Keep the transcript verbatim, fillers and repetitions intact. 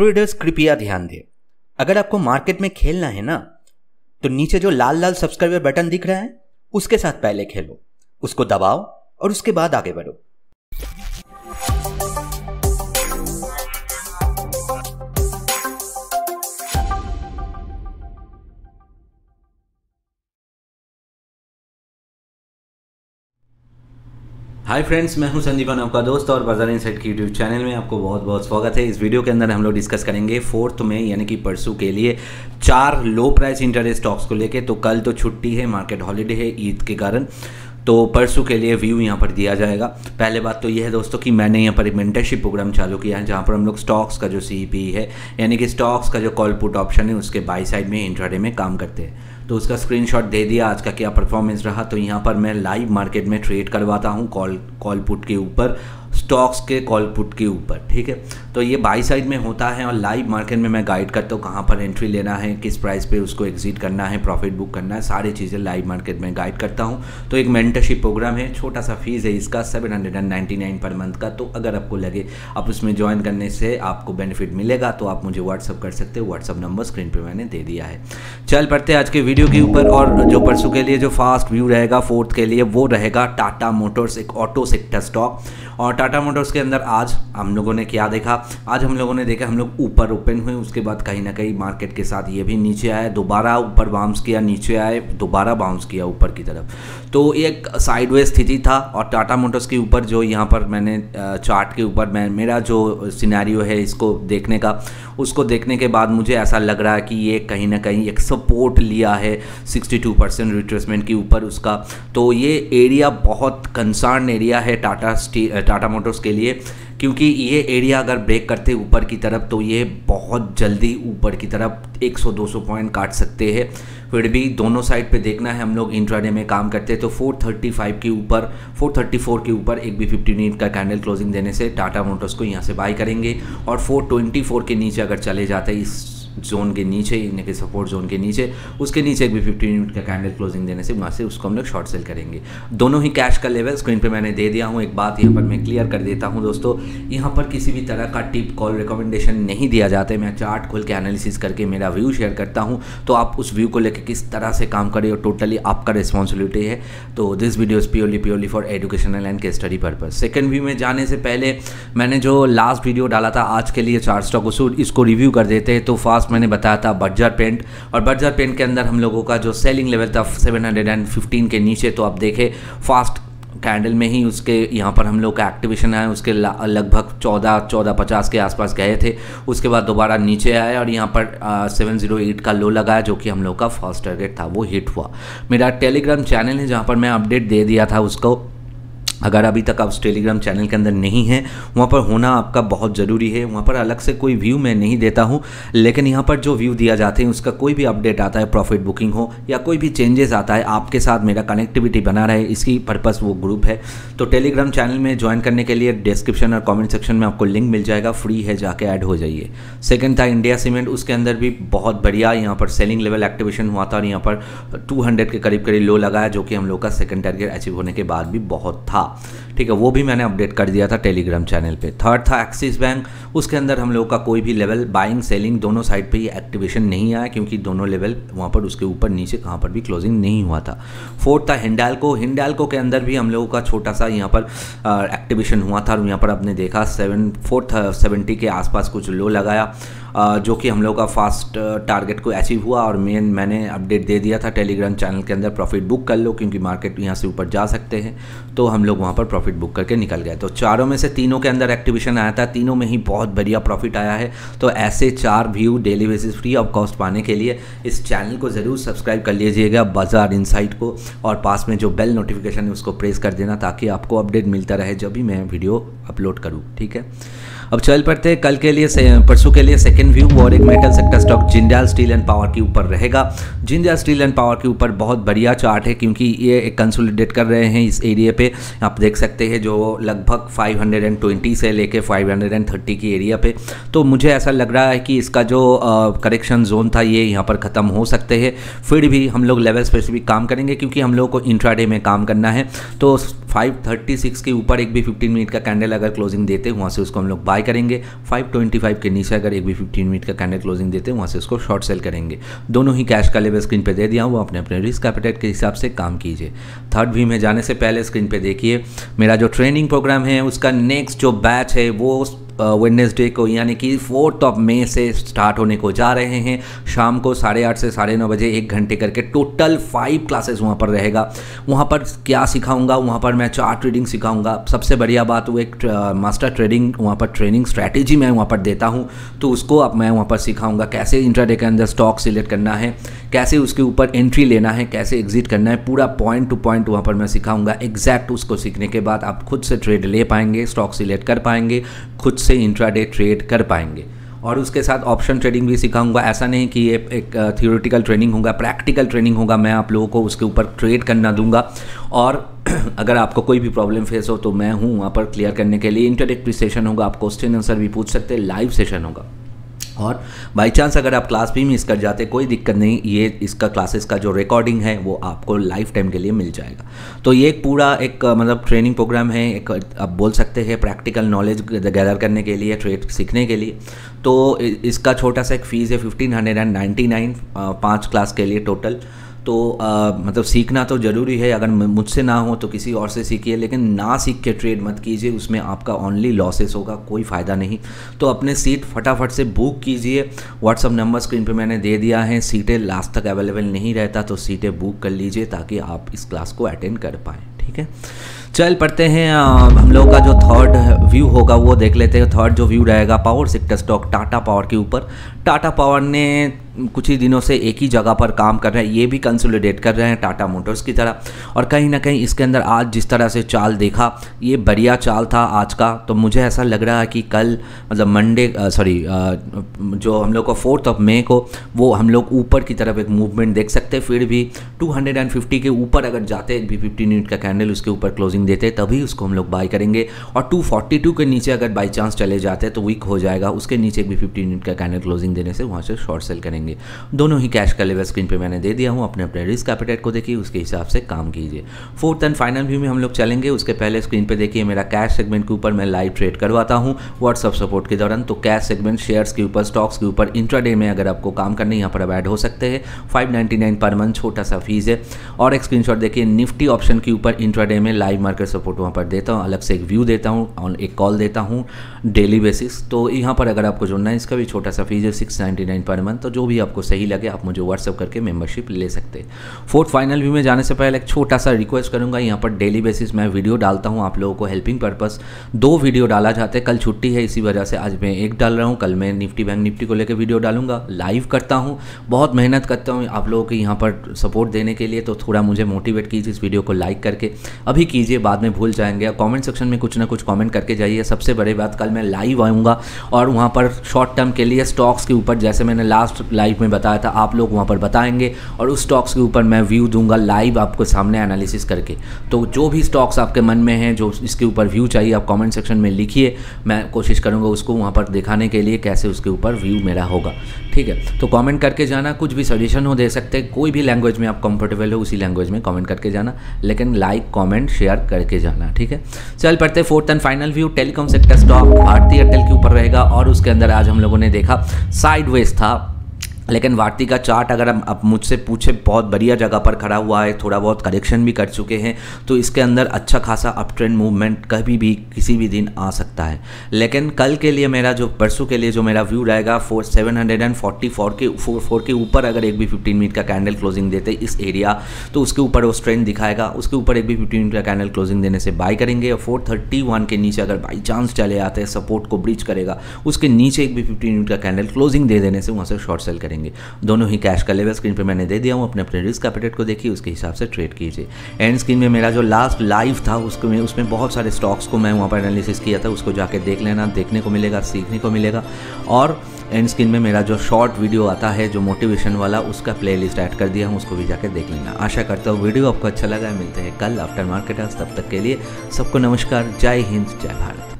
Traders कृपया ध्यान दें, अगर आपको मार्केट में खेलना है ना तो नीचे जो लाल लाल सब्सक्राइबर बटन दिख रहा है उसके साथ पहले खेलो, उसको दबाओ और उसके बाद आगे बढ़ो। हाय फ्रेंड्स, मैं हूं संदीपन, आपका दोस्त, और बाजार इनसाइट के यूट्यूब चैनल में आपको बहुत बहुत स्वागत है। इस वीडियो के अंदर हम लोग डिस्कस करेंगे फोर्थ में यानी कि परसों के लिए चार लो प्राइस इंटरेस्ट स्टॉक्स को लेके। तो कल तो छुट्टी है, मार्केट हॉलीडे है ईद के कारण, तो परसों के लिए व्यू यहाँ पर दिया जाएगा। पहले बात तो यह है दोस्तों कि मैंने यहाँ पर एक मेंटरशिप प्रोग्राम चालू किया है जहाँ पर हम लोग स्टॉक्स का जो सी ई पी है यानी कि स्टॉक्स का जो कॉल पुट ऑप्शन है उसके बाई साइड में इंट्राडे में काम करते हैं, तो उसका स्क्रीनशॉट दे दिया आज का क्या परफॉर्मेंस रहा। तो यहाँ पर मैं लाइव मार्केट में ट्रेड करवाता हूँ कॉल कॉल पुट के ऊपर, स्टॉक्स के कॉल पुट के ऊपर, ठीक है। तो ये बाई साइड में होता है और लाइव मार्केट में मैं गाइड करता हूँ कहाँ पर एंट्री लेना है, किस प्राइस पे उसको एग्जिट करना है, प्रॉफिट बुक करना है, सारी चीज़ें लाइव मार्केट में गाइड करता हूँ। तो एक मेंटरशिप प्रोग्राम है, छोटा सा फीस है इसका seven hundred ninety nine per month का। तो अगर आपको लगे आप उसमें ज्वाइन करने से आपको बेनिफिट मिलेगा तो आप मुझे व्हाट्सअप कर सकते हो, व्हाट्सअप नंबर स्क्रीन पर मैंने दे दिया है। चल पड़ते आज के वीडियो के ऊपर, और जो परसों के लिए जो फास्ट व्यू रहेगा फोर्थ के लिए वो रहेगा टाटा मोटर्स, एक ऑटो सेक्टर स्टॉक। और टाटा मोटर्स के अंदर आज हम लोगों ने क्या देखा, आज हम लोगों ने देखा हम लोग ऊपर ओपन हुए, उसके बाद कहीं ना कहीं मार्केट के साथ ये भी नीचे आया, दोबारा ऊपर बाउंस किया, नीचे आए, दोबारा बाउंस किया ऊपर की तरफ। तो एक साइडवेज स्थिति था। और टाटा मोटर्स के ऊपर जो यहाँ पर मैंने चार्ट के ऊपर मैं मेरा जो सिनेरियो है इसको देखने का, उसको देखने के बाद मुझे ऐसा लग रहा है कि ये कहीं ना कहीं एक सपोर्ट लिया है सिक्सटी टू परसेंट रिट्रेसमेंट के ऊपर उसका। तो ये एरिया बहुत कंसर्न एरिया है टाटा स्टील टाटा मोटर्स के लिए, क्योंकि ये एरिया अगर ब्रेक करते ऊपर की तरफ तो ये बहुत जल्दी ऊपर की तरफ एक सौ दो सौ पॉइंट काट सकते हैं। फिर भी दोनों साइड पे देखना है, हम लोग इंट्राडे में काम करते हैं। तो फोर थर्टी फाइव के ऊपर, फोर थर्टी फोर के ऊपर एक भी फिफ्टी यूनिट का कैंडल क्लोजिंग देने से टाटा मोटर्स को यहाँ से बाई करेंगे, और फोर ट्वेंटी फोर के नीचे अगर चले जाते हैं इस जोन के नीचे यानी कि सपोर्ट जोन के नीचे, उसके नीचे एक भी फिफ्टी यूनिट का कैंडल क्लोजिंग देने से वहाँ से उसको हम लोग शॉर्ट सेल करेंगे। दोनों ही कैश का लेवल स्क्रीन पे मैंने दे दिया हूँ। एक बात यहाँ पर मैं क्लियर कर देता हूँ दोस्तों, यहाँ पर किसी भी तरह का टिप कॉल रिकमेंडेशन नहीं दिया जाता है। मैं चार्ट खोल के एनालिसिस करके मेरा व्यू शेयर करता हूँ, तो आप उस व्यू को लेकर किस तरह से काम करें और टोटली आपका रिस्पॉन्सिबिलिटी है। तो this video is purely purely for educational and case study purpose. Second view में जाने से पहले मैंने जो लास्ट वीडियो डाला था आज के लिए चार स्टॉक, उसको इसको रिव्यू कर देते हैं। तो फास्ट मैंने बताया था बर्जर पेंट, और बर्जर पेंट के अंदर हम लोगों का जो सेलिंग लेवल था सेवन हंड्रेड फिफ्टीन के नीचे, तो आप देखें फास्ट कैंडल में ही उसके यहाँ पर हम लोग का एक्टिवेशन है, उसके लगभग चौदह चौदह पचास के आसपास गए थे, उसके बाद दोबारा नीचे आए और यहाँ पर सेवन जीरो एट का लो लगाया जो कि हम लोग का फर्स्ट टारगेट था, वो हिट हुआ। मेरा टेलीग्राम चैनल है जहाँ पर मैं अपडेट दे दिया था उसको, अगर अभी तक आप टेलीग्राम चैनल के अंदर नहीं हैं वहाँ पर होना आपका बहुत ज़रूरी है। वहाँ पर अलग से कोई व्यू मैं नहीं देता हूँ, लेकिन यहाँ पर जो व्यू दिया जाते हैं उसका कोई भी अपडेट आता है, प्रॉफिट बुकिंग हो या कोई भी चेंजेस आता है, आपके साथ मेरा कनेक्टिविटी बना रहे इसकी पर्पस वो ग्रुप है। तो टेलीग्राम चैनल में ज्वाइन करने के लिए डिस्क्रिप्शन और कॉमेंट सेक्शन में आपको लिंक मिल जाएगा, फ्री है, जाके ऐड हो जाइए। सेकेंड था इंडिया सीमेंट, उसके अंदर भी बहुत बढ़िया यहाँ पर सेलिंग लेवल एक्टिवेशन हुआ था और यहाँ पर टू हंड्रेड के करीब करीब लो लगाया जो कि हम लोग का सेकेंड टारगेट अचीव होने के बाद भी बहुत था, ठीक है, वो भी मैंने अपडेट कर दिया था टेलीग्राम चैनल पे। थर्ड था एक्सिस बैंक, उसके अंदर हम लोगों का कोई भी लेवल बाइंग सेलिंग दोनों साइड पे ये एक्टिवेशन नहीं आया, क्योंकि दोनों लेवल वहाँ पर उसके ऊपर नीचे कहाँ पर भी क्लोजिंग नहीं हुआ था। फोर्थ था हिंडालको, हिंडालको के अंदर भी हम लोगों का छोटा सा यहाँ पर एक्टिवेशन हुआ था और यहाँ पर आपने देखा सेवन फोर्थ सेवेंटी के आसपास कुछ लो लगाया जो कि हम लोग का फास्ट टारगेट को अचीव हुआ, और मेन मैंने अपडेट दे दिया था टेलीग्राम चैनल के अंदर प्रॉफिट बुक कर लो क्योंकि मार्केट यहाँ से ऊपर जा सकते हैं, तो हम लोग वहाँ पर प्रॉफिट बुक करके निकल गए। तो चारों में से तीनों के अंदर एक्टिवेशन आया था, तीनों में ही बहुत बढ़िया प्रॉफिट आया है। तो ऐसे चार view daily basis free of cost पाने के लिए इस चैनल को ज़रूर सब्सक्राइब कर लीजिएगा बाजार इनसाइट को, और पास में जो बेल नोटिफिकेशन है उसको प्रेस कर देना ताकि आपको अपडेट मिलता रहे जब भी मैं वीडियो अपलोड करूँ, ठीक है। अब चल पड़ते हैं कल के लिए परसों के लिए सेकेंड व्यू, और एक metal sector stock Jindal steel and power के ऊपर रहेगा। जिंदल स्टील एंड पावर के ऊपर बहुत बढ़िया चार्ट है क्योंकि ये कंसोलिडेट कर रहे हैं इस एरिया पे, आप देख सकते हैं जो लगभग फाइव ट्वेंटी से लेके फाइव थर्टी की एरिया पे। तो मुझे ऐसा लग रहा है कि इसका जो करेक्शन जोन था ये यहाँ पर ख़त्म हो सकते हैं, फिर भी हम लोग लेवल स्पेसिफिक काम करेंगे क्योंकि हम लोग को इंट्राडे में काम करना है। तो फाइव थर्टी सिक्स के ऊपर एक भी फिफ्टीन मिनट का कैंडल अगर क्लोजिंग देते हैं वहाँ से उसको हम लोग बाय करेंगे। फाइव ट्वेंटी फाइव के नीचे अगर एक भी फिफ्टीन मिनट का कैंडल क्लोजिंग देते हैं वहाँ से उसको शॉर्ट सेल करेंगे। दोनों ही कैश का लेवल स्क्रीन पर दे दिया हूँ, वो अपने अपने रिस्क एपेटाइट के हिसाब से काम कीजिए। थर्ड व्यू में जाने से पहले स्क्रीन पर देखिए मेरा जो ट्रेनिंग प्रोग्राम है उसका नेक्स्ट जो बैच है वो वेडनेसडे को यानी कि फोर्थ ऑफ मई से स्टार्ट होने को जा रहे हैं, शाम को साढ़े आठ से साढ़े नौ बजे एक घंटे करके टोटल फाइव क्लासेस वहाँ पर रहेगा। वहाँ पर क्या सिखाऊंगा, वहाँ पर मैं चार्ट ट्रेडिंग सिखाऊंगा। सबसे बढ़िया बात वो एक मास्टर ट्रेडिंग वहाँ पर ट्रेनिंग स्ट्रैटेजी मैं वहाँ पर देता हूँ, तो उसको अब मैं वहाँ पर सिखाऊंगा कैसे इंट्राडे के अंदर स्टॉक सिलेक्ट करना है, कैसे उसके ऊपर एंट्री लेना है, कैसे एग्जिट करना है, पूरा पॉइंट टू पॉइंट वहाँ पर मैं सिखाऊंगा। एग्जैक्ट उसको सीखने के बाद आप खुद से ट्रेड ले पाएंगे, स्टॉक सिलेक्ट कर पाएंगे, खुद से इंट्राडे ट्रेड कर पाएंगे। और उसके साथ ऑप्शन ट्रेडिंग भी सिखाऊंगा। ऐसा नहीं कि ये एक थियोरेटिकल ट्रेनिंग होगा, प्रैक्टिकल ट्रेनिंग होगा। मैं आप लोगों को उसके ऊपर ट्रेड करना दूंगा और अगर आपको कोई भी प्रॉब्लम फेस हो तो मैं हूँ वहाँ पर क्लियर करने के लिए। इंटरएक्टिव सेशन होगा, आप क्वेश्चन आंसर भी पूछ सकते हैं, लाइव सेशन होगा। और बाई चांस अगर आप क्लास भी मिस कर जाते कोई दिक्कत नहीं, ये इसका क्लासेस का जो रिकॉर्डिंग है वो आपको लाइफ टाइम के लिए मिल जाएगा। तो ये एक पूरा एक मतलब ट्रेनिंग प्रोग्राम है, एक आप बोल सकते हैं प्रैक्टिकल नॉलेज गैदर करने के लिए, ट्रेड सीखने के लिए। तो इसका छोटा सा एक फ़ीस है फिफ्टीन हंड्रेड नाइन्टी नाइन, पाँच क्लास के लिए टोटल। तो आ, मतलब सीखना तो ज़रूरी है, अगर मुझसे ना हो तो किसी और से सीखिए, लेकिन ना सीख के ट्रेड मत कीजिए, उसमें आपका ओनली लॉसेस होगा, कोई फ़ायदा नहीं। तो अपने सीट फटाफट से बुक कीजिए, व्हाट्सअप नंबर स्क्रीन पे मैंने दे दिया है। सीटें लास्ट तक अवेलेबल नहीं रहता, तो सीटें बुक कर लीजिए ताकि आप इस क्लास को अटेंड कर पाएँ, ठीक है। चल पढ़ते हैं आ, हम लोगों का जो थर्ड व्यू होगा वो देख लेते हैं। थर्ड जो व्यू रहेगा power sector stock Tata power के ऊपर। टाटा पावर ने कुछ ही दिनों से एक ही जगह पर काम कर रहे हैं, ये भी कंसोलिडेट कर रहे हैं टाटा मोटर्स की तरह। और कहीं ना कहीं इसके अंदर आज जिस तरह से चाल देखा, ये बढ़िया चाल था आज का। तो मुझे ऐसा लग रहा है कि कल मतलब मंडे सॉरी जो हम लोग को फोर्थ ऑफ मई को वो हम लोग ऊपर की तरफ एक मूवमेंट देख सकते हैं। फिर भी टू हंड्रेड एंड फिफ्टी के ऊपर अगर जाते एक भी फिफ्टी यूनिट का कैंडल उसके ऊपर क्लोजिंग देते तभी उसको हम लोग बाई करेंगे। और टू फोर्टी टू के नीचे अगर बाई चांस चले जाते तो वीक हो जाएगा, उसके नीचे भी फिफ्टी यूनिट का कैंडल क्लोजिंग देने से वहाँ से शॉर्ट सेल करेंगे। दोनों ही कैश का लेवल स्क्रीन पे मैंने दे दिया हूं, अपने अपने रिस्क एपेटाइट को देखिए, उसके हिसाब से काम कीजिए। फोर्थ एंड फाइनल व्यू में हम लोग चलेंगे। उसके पहले स्क्रीन पे देखिए मेरा कैश सेगमेंट के ऊपर मैं लाइव ट्रेड करवाता हूं व्हाट्सएप सपोर्ट के दौरान। तो कैश सेगमेंट शेयर्स के ऊपर, स्टॉक्स के ऊपर इंट्राडे में अगर आपको काम करना है यहाँ पर अब ऐड हो सकते हैं। Five ninety nine per month छोटा सा फीस है। और एक स्क्रीन शॉट देखिए निफ्टी ऑप्शन के ऊपर इंट्राडे में लाइव मार्केट सपोर्ट वहाँ पर देता हूँ, अलग से एक व्यू देता हूँ और एक कॉल देता हूँ डेली बेसिस। तो यहाँ पर अगर आपको जुड़ना है इसका भी छोटा सा फीस है six ninety nine per month. तो जो भी आपको सही लगे आप मुझे व्हाट्सअप करके मेंबरशिप ले सकते हैं। फोर्थ फाइनल व्यू में जाने से पहले एक छोटा सा रिक्वेस्ट करूंगा, यहाँ पर डेली बेसिस मैं वीडियो डालता हूँ आप लोगों को हेल्पिंग पर्पस। दो वीडियो डाला जाता है, कल छुट्टी है इसी वजह से आज मैं एक डाल रहा हूँ, कल मैं निफ्टी बैंक निफ्टी को लेकर वीडियो डालूंगा। लाइव करता हूँ, बहुत मेहनत करता हूँ आप लोगों के यहाँ पर सपोर्ट देने के लिए। तो थोड़ा मुझे मोटिवेट कीजिए इस वीडियो को लाइक करके, अभी कीजिए बाद में भूल जाएंगे। कॉमेंट सेक्शन में कुछ ना कुछ कॉमेंट करके जाइए। सबसे बड़ी बात कल मैं लाइव आऊँगा और वहाँ पर शॉर्ट टर्म के लिए स्टॉक्स के ऊपर जैसे मैंने लास्ट लाइव में बताया था आप लोग वहाँ पर बताएंगे और उस स्टॉक्स के ऊपर मैं व्यू दूंगा लाइव आपको सामने एनालिसिस करके। तो जो भी स्टॉक्स आपके मन में हैं जो इसके ऊपर व्यू चाहिए आप कमेंट सेक्शन में लिखिए, मैं कोशिश करूँगा उसको वहाँ पर दिखाने के लिए कैसे उसके ऊपर व्यू मेरा होगा, ठीक है। तो कमेंट करके जाना, कुछ भी सजेशन हो दे सकते हैं, कोई भी लैंग्वेज में आप कंफर्टेबल हो उसी लैंग्वेज में कमेंट करके जाना, लेकिन लाइक कमेंट शेयर करके जाना, ठीक है। चल पढ़ते fourth and final view. Telecom sector stock Bharti Airtel के ऊपर रहेगा और उसके अंदर आज हम लोगों ने देखा साइडवेज था, लेकिन भारती का चार्ट अगर आप मुझसे पूछे बहुत बढ़िया जगह पर खड़ा हुआ है, थोड़ा बहुत करेक्शन भी कर चुके हैं। तो इसके अंदर अच्छा खासा अप ट्रेंड मूवमेंट कभी भी किसी भी दिन आ सकता है। लेकिन कल के लिए मेरा जो परसों के लिए जो मेरा व्यू रहेगा four seven hundred and forty four के फोर फोर के ऊपर अगर एक भी फिफ्टीन मिनट का कैंडल क्लोजिंग देते इस एरिया तो उसके ऊपर वो स्ट्रेंड दिखाएगा, उसके ऊपर एक भी फिफ्टीन मिनट का कैंडल क्लोजिंग देने से बाई करेंगे। और फोर थर्टी वन के नीचे अगर बाई चांस चले आते हैं सपोर्ट को ब्रीच करेगा, उसके नीचे एक भी फिफ्टीन मिनट का कैंडल क्लोजिंग दे देने से वहाँ से शॉर्ट सेल करेंगे। दोनों ही कैश का लेवल स्क्रीन पे मैंने दे दिया हूं, अपने अपने रिस्क एपेटाइट को देखिए, उसके हिसाब से ट्रेड कीजिए। एंड स्क्रीन में मेरा जो लास्ट लाइव था उसको में उसमें बहुत सारे स्टॉक्स को मैं वहां पर एनालिसिस किया था, उसको जाके देख लेना, देखने को मिलेगा, सीखने को मिलेगा। और एंड स्क्रीन में मेरा जो शॉर्ट वीडियो आता है जो मोटिवेशन वाला उसका प्लेलिस्ट ऐड कर दिया हूँ, उसको भी जाके देख लेना। आशा करता हूँ वीडियो आपको अच्छा लगा है। मिलते हैं कल आफ्टर मार्केट आज, तब तक के लिए सबको नमस्कार, जय हिंद जय भारत।